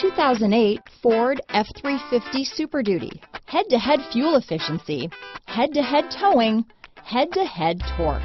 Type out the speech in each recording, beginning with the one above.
2008 Ford F-350 Super Duty. Head-to-head fuel efficiency, head-to-head towing, head-to-head torque.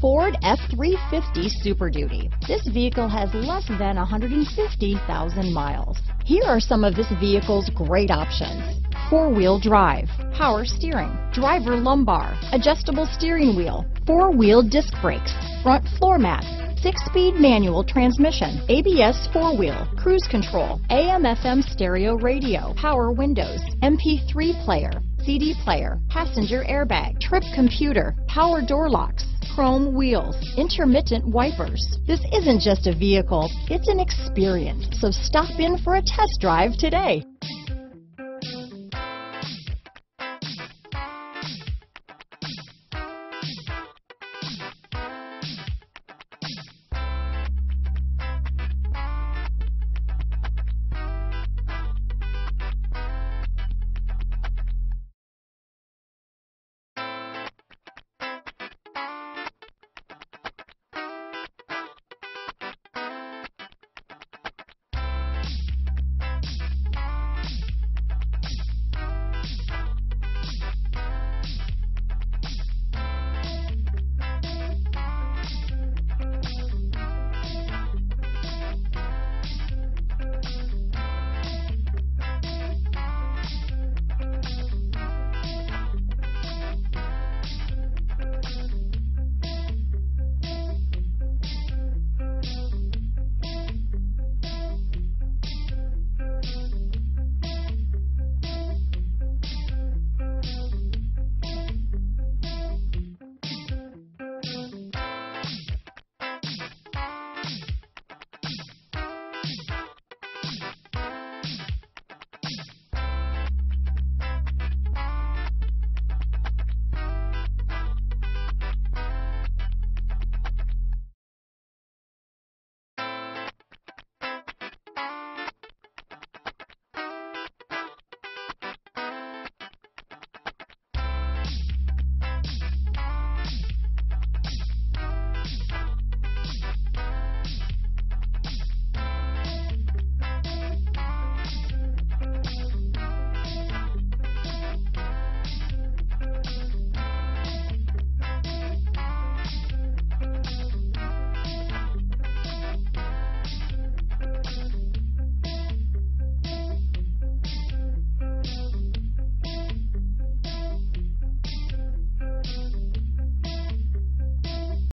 Ford F-350 Super Duty. This vehicle has less than 150,000 miles. Here are some of this vehicle's great options. Four-wheel drive, power steering, driver lumbar, adjustable steering wheel, four-wheel disc brakes, front floor mats, six-speed manual transmission, ABS four-wheel, cruise control, AM/FM stereo radio, power windows, MP3 player, CD player, passenger airbag, trip computer, power door locks, chrome wheels, intermittent wipers. This isn't just a vehicle, it's an experience, so stop in for a test drive today.